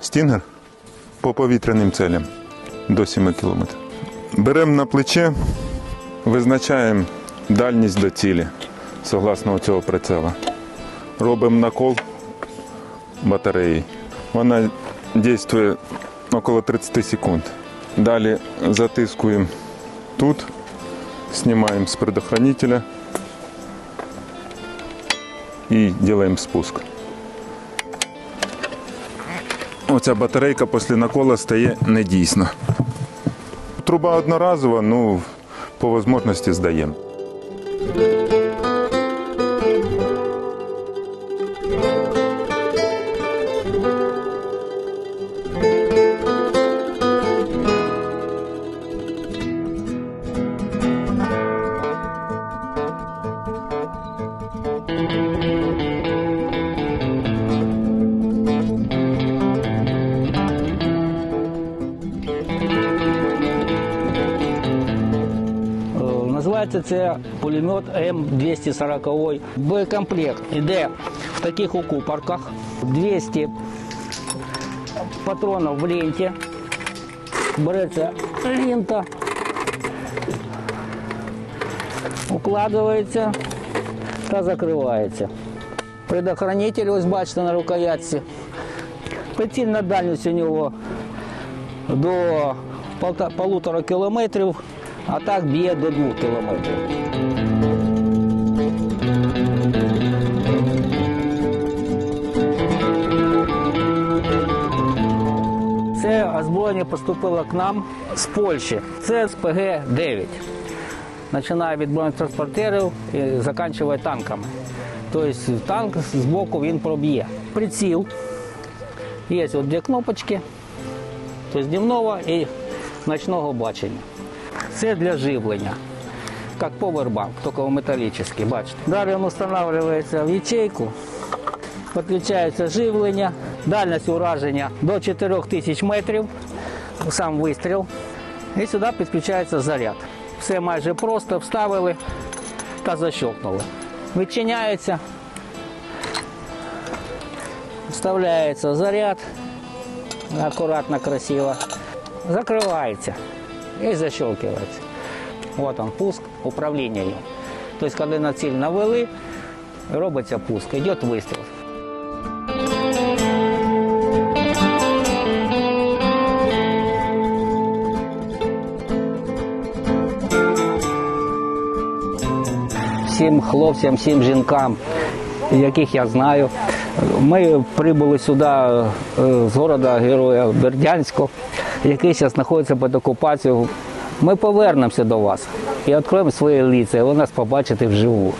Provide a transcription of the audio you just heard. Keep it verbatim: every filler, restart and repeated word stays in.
Стінгер по повітряним цілям до семи кілометрів. Беремо на плече, визначаємо дальність до цілі, согласно цього прицела. Робимо накол батареї. Вона діє около тридцяти секунд. Далі затискуємо тут, знімаємо з предохранителя і робимо спуск. Оця батарейка після накола стає недійсна. Труба одноразова, ну, по можливості здаємо. Це пулемет М двісті сорок. Боєкомплект йде в таких укупорках. двісті патронів в ленті. Береться лента, укладається та закривається. Предохранитель, ось бачите, на рукоятці. Прицільна дальність у нього до полутора кілометрів. А так б'є до двох кілометрів. Це озброєння поступило к нам з Польщі. Це ес пі ге дев'ять. Починає від бронетранспортерів і закінчує танками. Тобто танк з боку він проб'є. Приціл. Є от дві кнопочки. Тобто дневного і ночного бачення. Це для живлення, як повербанк, тільки металічний, бачите. Далі він встановлюється в ячейку, підключається живлення, дальність ураження до чотирьох тисяч метрів, сам вистріл, і сюди підключається заряд. Все майже просто, вставили та защелкнули. Відчиняється, вставляється заряд, акуратно, красиво, закривається. И защелкивается. Вот он, пуск, управление им. То есть, когда на цель навели, робится пуск, идет выстрел. Всім хлопцям, всім жінкам, яких я знаю. Ми прибули сюди з міста Героя Бердянського, який зараз знаходиться під окупацією. Ми повернемося до вас і відкриємо свої лиця, і ви нас побачите вживу.